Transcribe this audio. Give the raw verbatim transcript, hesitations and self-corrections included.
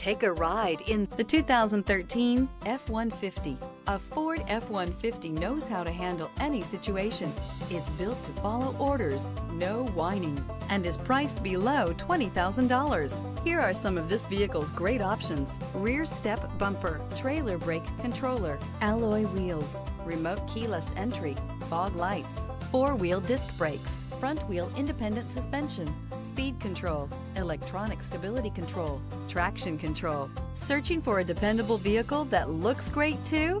Take a ride in the two thousand thirteen F one fifty. A Ford F one fifty knows how to handle any situation. It's built to follow orders, no whining, and is priced below twenty thousand dollars. Here are some of this vehicle's great options: rear step bumper, trailer brake controller, alloy wheels, remote keyless entry, fog lights, four-wheel disc brakes, front wheel independent suspension, speed control, electronic stability control, traction control. Searching for a dependable vehicle that looks great too?